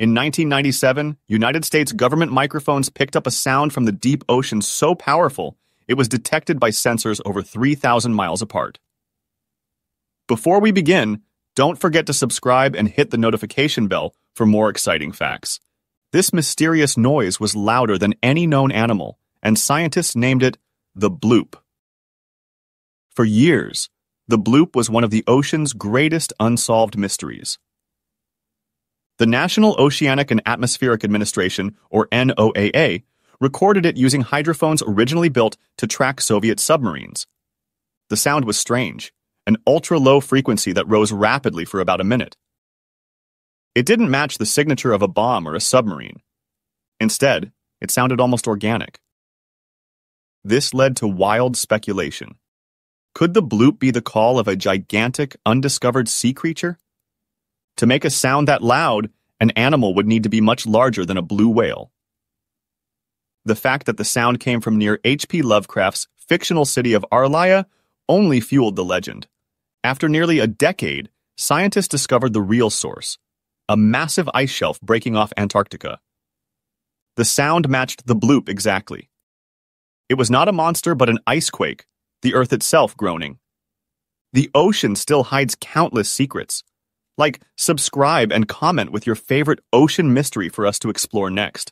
In 1997, United States government microphones picked up a sound from the deep ocean so powerful it was detected by sensors over 3,000 miles apart. Before we begin, don't forget to subscribe and hit the notification bell for more exciting facts. This mysterious noise was louder than any known animal, and scientists named it the bloop. For years, the bloop was one of the ocean's greatest unsolved mysteries. The National Oceanic and Atmospheric Administration, or NOAA, recorded it using hydrophones originally built to track Soviet submarines. The sound was strange, an ultra-low frequency that rose rapidly for about a minute. It didn't match the signature of a bomb or a submarine. Instead, it sounded almost organic. This led to wild speculation. Could the bloop be the call of a gigantic, undiscovered sea creature? To make a sound that loud, an animal would need to be much larger than a blue whale. The fact that the sound came from near H.P. Lovecraft's fictional city of Arlaya only fueled the legend. After nearly a decade, scientists discovered the real source, a massive ice shelf breaking off Antarctica. The sound matched the bloop exactly. It was not a monster but an icequake, the earth itself groaning. The ocean still hides countless secrets. Like, subscribe, and comment with your favorite ocean mystery for us to explore next.